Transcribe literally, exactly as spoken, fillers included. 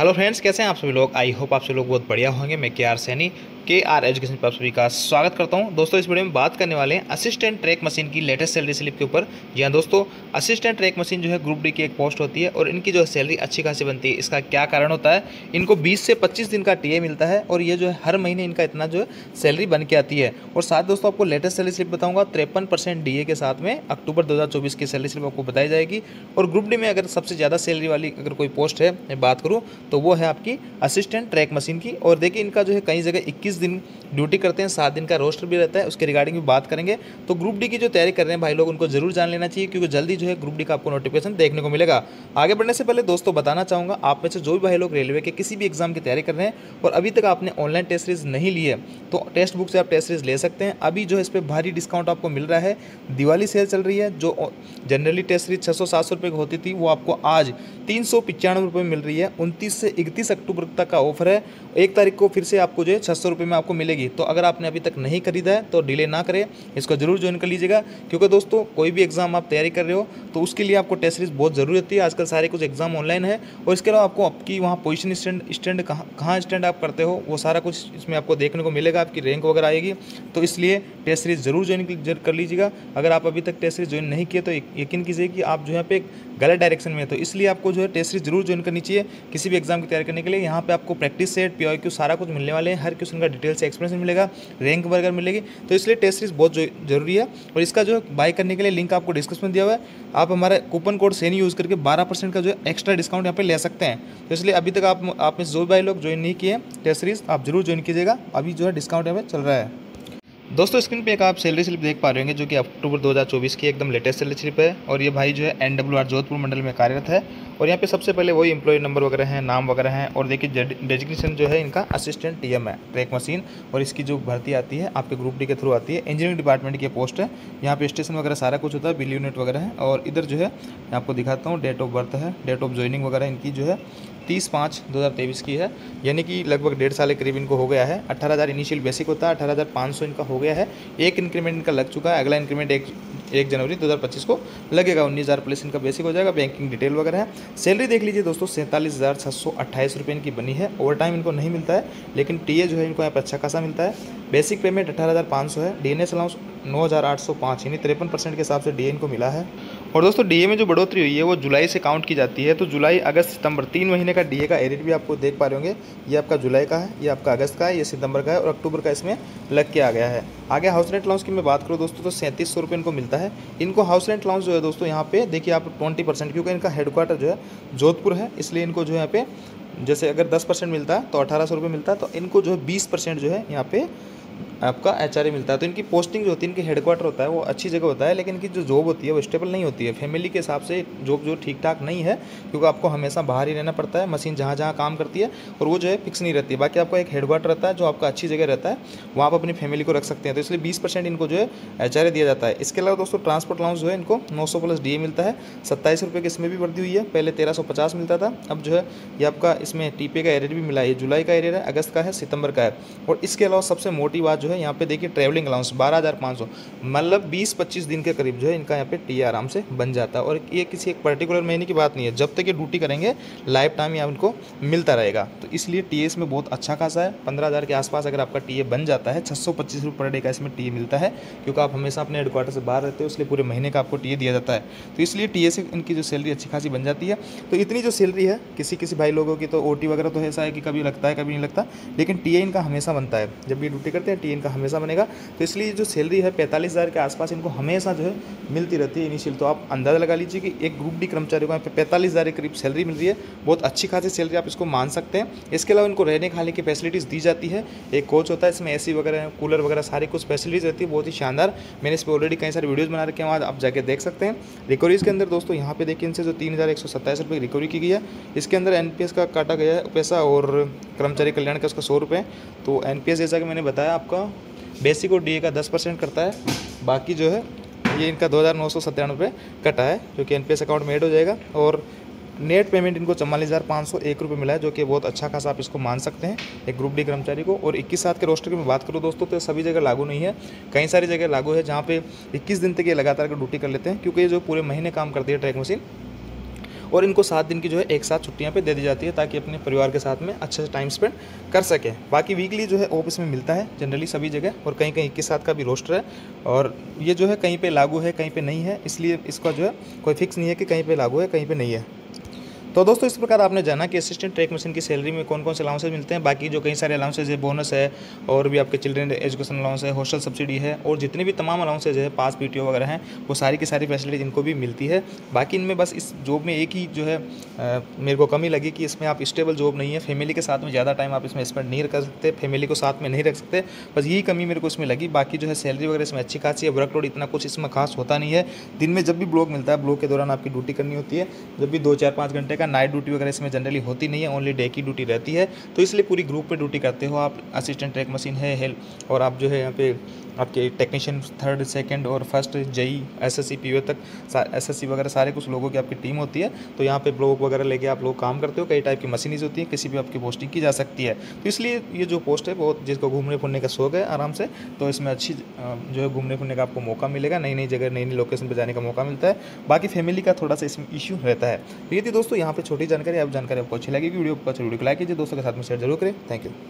Hello friends, कैसे हैं आप सभी लोग। आई होप आप सभी लोग बहुत बढ़िया होंगे। मैं के आर सैनी के आर एजुकेशन पर आप सभी का स्वागत करता हूं। दोस्तों, इस वीडियो में बात करने वाले हैं असिस्टेंट ट्रैक मशीन की लेटेस्ट सैलरी स्लिप के ऊपर। जी हाँ दोस्तों, असिस्टेंट ट्रैक मशीन जो है ग्रुप डी की एक पोस्ट होती है और इनकी जो है सैलरी अच्छी खासी बनती है। इसका क्या कारण होता है, इनको बीस से पच्चीस दिन का टी ए मिलता है और ये जो है हर महीने इनका इतना जो है सैलरी बन के आती है। और साथ दोस्तों आपको लेटेस्ट सैलरी स्लिप बताऊँगा तिरपन परसेंट डी ए के साथ में अक्टूबर दो हज़ार चौबीस की सैलरी स्लिप आपको बताई जाएगी। और ग्रुप डी में अगर सबसे ज़्यादा सैलरी वाली अगर कोई पोस्ट है मैं बात करूँ तो वो है आपकी असिस्टेंट ट्रैक मशीन की। और देखिए इनका जो है कई जगह इक्कीस दिन ड्यूटी करते हैं, सात दिन का रोस्टर भी रहता है, उसके रिगार्डिंग भी बात करेंगे। तो ग्रुप डी की जो तैयारी कर रहे हैं भाई लोग उनको जरूर जान लेना चाहिए क्योंकि जल्दी जो है ग्रुप डी का आपको नोटिफिकेशन देखने को मिलेगा। आगे बढ़ने से पहले दोस्तों बताना चाहूँगा आप में से जो भी भाई लोग रेलवे के किसी भी एग्जाम की तैयारी कर रहे हैं और अभी तक आपने ऑनलाइन टेस्ट सीरीज नहीं ली है तो टेस्ट बुक से आप टेस्ट सीरीज ले सकते हैं। अभी जो है इस पर भारी डिस्काउंट आपको मिल रहा है, दिवाली सेल चल रही है। जो जनरली टेस्ट सीरीज छः सौ सात सौ रुपये की होती थी वो आपको आज तीन सौ पचानवे रुपये में मिल रही है। उनतीस से इकतीस अक्टूबर तक का ऑफर है। एक तारीख को फिर से आपको जो है छः सौ रुपये में आपको मिलेगी। तो अगर आपने अभी तक नहीं खरीदा है तो डिले ना करें, इसको जरूर ज्वाइन कर लीजिएगा क्योंकि दोस्तों कोई भी एग्जाम आप तैयारी कर रहे हो तो उसके लिए आपको टेस्ट सीरीज बहुत जरूरी होती है। आजकल सारे कुछ एग्जाम ऑनलाइन है और इसके अलावा आपको आपकी वहाँ पोजीशन स्टैंड स्टैंड कहाँ कहाँ स्टैंड आप करते हो वो सारा कुछ इसमें आपको देखने को मिलेगा, आपकी रैंक वगैरह आएगी। तो इसलिए टेस्ट सीरीज जरूर ज्वाइन कर लीजिएगा। अगर आप अभी तक टेस्ट सीरीज ज्वाइन नहीं किए तो यकीन कीजिए कि आप जो यहाँ पे गलत डायरेक्शन में है। तो इसलिए आपको जो है टेस्ट सीरीज जरूर ज्वाइन करनी चाहिए किसी भी एग्जाम की तैयारी करने के लिए। यहाँ पे आपको practice set P I Q सारा कुछ मिलने वाले हैं, हर क्वेश्चन का डिटेल से एक्सप्लेनेशन मिलेगा, रैंक वगैरह मिलेगी। तो इसलिए टेस्ट सीरीज बहुत जरूरी है। और इसका जो है बाय करने के लिए लिंक आपको डिस्क्रिप्शन में दिया हुआ है। आप हमारा कूपन कोड सैनी यूज़ करके बारह परसेंट का जो है एक्स्ट्रा डिस्काउंट यहाँ पे ले सकते हैं। तो इसलिए अभी तक आप आप में जो भाई लोग ज्वाइन नहीं किए टेस्ट सीरीज आप जरूर ज्वाइन कीजिएगा, अभी जो है डिस्काउंट यहाँ पे चल रहा है। दोस्तों स्क्रीन पे एक आप सैलरी स्लिप देख पा रहे होंगे जो कि अक्टूबर दो हज़ार चौबीस की एकदम लेटेस्ट सैलरी स्लिप है। और ये भाई जो है एन डब्ल्यू आर जोधपुर मंडल में कार्यरत है। और यहाँ पे सबसे पहले वही एम्प्लॉय नंबर वगैरह हैं, नाम वगैरह हैं। और देखिए डेजिग्नेशन जो है इनका असिस्टेंट टी एम है ट्रैक मशीन। और इसकी जो भर्ती आती है आपके ग्रुप डी के थ्रू आती है। इंजीनियरिंग डिपार्टमेंट की पोस्ट है। यहाँ पे स्टेशन वगैरह सारा कुछ होता है, बिल यूनिट वगैरह है। और इधर जो है मैं आपको दिखाता हूँ डेट ऑफ बर्थ है, डेट ऑफ ज्वाइनिंग वगैरह इनकी जो है तीस पाँच दो हज़ार तेईस की है, यानी कि लगभग डेढ़ साल के करीब इनको हो गया है। अट्ठारह हज़ार इनिशियल बेसिक होता है, अठारह हज़ार पाँच सौ इनका हो गया है। एक इंक्रीमेंट इनका लग चुका है, अगला इंक्रीमेंट एक एक जनवरी दो हज़ार पच्चीस को लगेगा। उन्नीस हज़ार प्लस इनका बेसिक हो जाएगा, बैंकिंग डिटेल वगैरह है। सैलरी देख लीजिए दोस्तों सैंतालीस हज़ार छः सौ अट्ठाईस रुपये इनकी बनी है। ओवर टाइम इनको नहीं मिलता है लेकिन टी ए जो है इनको यहाँ पर अच्छा खासा मिलता है। बेसिक पेमेंट अठारह हज़ार पाँच सौ है, डी एन एस अलाउंस नौ हज़ार आठ सौ पाँच यानी तिरपन परसेंट के हिसाब से डी ए इनको मिला है। और दोस्तों डी ए में जो बढ़ोतरी हुई है वो जुलाई से काउंट की जाती है। तो जुलाई अगस्त सितंबर तीन महीने का डी ए का एडिट भी आपको देख पा रहे होंगे। ये आपका जुलाई का है, ये आपका अगस्त का है, ये सितंबर का है और अक्टूबर का इसमें लग के आ गया है। आगे हाउस रेंट अलाउंस की मैं बात करूँ दोस्तों तो सैंतीस सौ रुपये इनको मिलता है। इनको हाउस रेंट अलाउंस जो है दोस्तों यहाँ पे देखिए आप ट्वेंटी परसेंट क्योंकि इनका हेडक्वार्टर जो है जोधपुर है इसलिए इनको जो यहाँ पे जैसे अगर दस परसेंट मिलता है तो अठारह सौ रुपये मिलता है, तो इनको जो है बीस परसेंट जो है यहाँ पे आपका एच आर ए मिलता है। तो इनकी पोस्टिंग जो होती है, इनके हेडक्वार्टर होता है वो अच्छी जगह होता है लेकिन इनकी जो जॉब होती है वो स्टेबल नहीं होती है। फैमिली के हिसाब से जॉब जो ठीक ठाक नहीं है क्योंकि आपको हमेशा बाहर ही रहना पड़ता है। मशीन जहाँ जहाँ काम करती है और वो जो है फिक्स नहीं रहती है। बाकी आपका एक हेडक्वार्टर रहता है जो आपका अच्छी जगह रहता है, वहाँ आप अपनी फैमिली को रख सकते हैं। तो इसलिए बीस परसेंट इनको जो है एच आर ए दिया जाता है। इसके अलावा दोस्तों ट्रांसपोर्ट अलाउंस जो है इनको नौ सौ प्लस डी ए मिलता है। सत्ताईस रुपये की इसमें भी वृद्धि हुई है, पहले तेरह सौ पचास मिलता था, अब जो है ये आपका इसमें टीपे का एरियर भी मिला है। जुलाई का एरियर है, अगस्त का है, सितंबर का है। और इसके अलावा सबसे मोटी बात जो है यहाँ पे देखिए ट्रैवलिंग अलाउंस बारह हज़ार पाँच सौ, मतलब बीस पच्चीस दिन के करीब जो है इनका यहाँ पे टी आराम से बन जाता है। और ये किसी एक पर्टिकुलर महीने की बात नहीं है, जब तक ये ड्यूटी करेंगे लाइफ टाइम यहाँ इनको मिलता रहेगा। तो इसलिए टी ए इसमें बहुत अच्छा खासा है। पंद्रह हज़ार के आसपास अगर आपका टी ए बन जाता है, छः सौ पच्चीस रुपये पर डे का इसमें टी ए मिलता है क्योंकि आप हमेशा अपने हेडक्वार्टर से बाहर रहते हो इसलिए पूरे महीने का आपको टी ए दिया जाता है। तो इसलिए टी ए से इनकी जो सैलरी अच्छी खासी बन जाती है। तो इतनी जो सैलरी है किसी किसी भाई लोगों की तो ओ टी वगैरह तो ऐसा है कि कभी लगता है कभी नहीं लगता, लेकिन टी ए इनका हमेशा बनता है। जब ये ड्यूटी करते हैं टी इनका हमेशा बनेगा। तो इसलिए जो सैलरी है पैंतालीस हज़ार के आसपास इनको हमेशा जो है मिलती रहती है इनिशियल। तो आप अंदाज़ा लगा लीजिए कि एक ग्रुप डी कर्मचारी को यहाँ पे पैंतालीस हज़ार के करीब सैलरी मिल रही है, बहुत अच्छी खासी सैलरी आप इसको मान सकते हैं। इसके अलावा इनको रहने खाने की फैसिलिटीज़ दी जाती है। एक कोच होता है, इसमें ए सी वगैरह कूलर वगैरह सारी कुछ फैसिलिटीज़ रहती है, बहुत ही शानदार। मैंने इस पर ऑलरेडी कई सारे वीडियोज़ बना रखे हैं, वहाँ आप जाकर देख सकते हैं। रिकवरीज़ के अंदर दोस्तों यहाँ पे देखिए इनसे जो तीन हज़ार एक सौ सत्ताईस रुपये की रिकवरी की गई है, इसके अंदर एन पी एस का काटा गया है पैसा और कर्मचारी कल्याण का उसका सौ रुपये। तो एन पी एस जैसा कि मैंने बताया आपका बेसिक और डी ए का दस परसेंट करता है, बाकी जो है ये इनका दो हज़ार नौ सौ सत्तानवे कटा है जो कि एन पी एस अकाउंट में ऐड हो जाएगा। और नेट पेमेंट इनको चवालीस हज़ार पाँच सौ एक रुपये मिला है जो कि बहुत अच्छा खासा आप इसको मान सकते हैं एक ग्रुप डी कर्मचारी को। और इक्कीस सात के रोस्टर की मैं बात करूँ दोस्तों तो सभी जगह लागू नहीं है, कई सारी जगह लागू है जहाँ पे इक्कीस दिन तक ये लगातार ड्यूटी कर लेते हैं क्योंकि ये जो पूरे महीने काम करती है ट्रैक मशीन। और इनको सात दिन की जो है एक साथ छुट्टियाँ पे दे दी जाती है ताकि अपने परिवार के साथ में अच्छे से टाइम स्पेंड कर सकें। बाकी वीकली जो है ऑफिस में मिलता है जनरली सभी जगह, और कहीं कहीं इक्कीस सात का भी रोस्टर है, और ये जो है कहीं पर लागू है कहीं पर नहीं है, इसलिए इसका जो है कोई फिक्स नहीं है कि कहीं पर लागू है कहीं पर नहीं है। तो दोस्तों इस प्रकार आपने जाना कि असिस्टेंट ट्रैक मशीन की सैलरी में कौन कौन से अलाउंसेज मिलते हैं। बाकी जो कई सारे अलाउंसेज है, बोनस है, और भी आपके चिल्ड्रन एजुकेशन अलाउंस है, हॉस्टल सब्सिडी है, और जितने भी तमाम अलाउंसेज है पास पीटीओ वगैरह हैं, वो सारी की सारी फैसिलिटीज इनको भी मिलती है। बाकी इनमें बस इस जॉब में एक ही जो है आ, मेरे को कमी लगी कि इसमें आप स्टेबल जॉब नहीं है, फैमिली के साथ में ज़्यादा टाइम आप इसमें स्पेंड नहीं कर सकते, फैमिली को साथ में नहीं रख सकते, बस यही कमी मेरे को इसमें लगी। बाकी जो है सैलरी वगैरह इसमें अच्छी खासी है, वर्कलोड इतना कुछ इसमें खास होता नहीं है। दिन में जब भी ब्लॉक मिलता है, ब्लॉक के दौरान आपकी ड्यूटी करनी होती है, जब भी दो चार पाँच घंटे का नाइट ड्यूटी वगैरह इसमें जनरली होती नहीं है, ओनली डे की ड्यूटी रहती है। तो इसलिए पूरी ग्रुप पे ड्यूटी करते हो आप, असिस्टेंट ट्रैक मशीन है, हेल्प, और आप जो है यहाँ पे आपके टेक्नीशियन थर्ड सेकंड और फर्स्ट जेई एसएससी पीओ तक एसएससी वगैरह सारे कुछ लोगों की आपकी टीम होती है। तो यहाँ पे ब्लॉक वगैरह लेके आप लोग काम करते हो, कई टाइप की मशीनीज होती है, किसी भी आपकी पोस्टिंग की जा सकती है। तो इसलिए ये जो पोस्ट है बहुत जिसको घूमने फिरने का शौक है आराम से, तो इसमें अच्छी जो है घूमने फिरने का आपको मौका मिलेगा, नई नई जगह नई नई लोकेशन पर जाने का मौका मिलता है। बाकी फैमिली का थोड़ा सा इसमें इश्यू रहता है। ये थी दोस्तों यहाँ पे छोटी जानकारी, आप जानकारी आपको अच्छी लगेगी वीडियो को, अच्छा वीडियो को लाइक कीजिए, दोस्तों के साथ में शेयर जरूर करें। Thank you.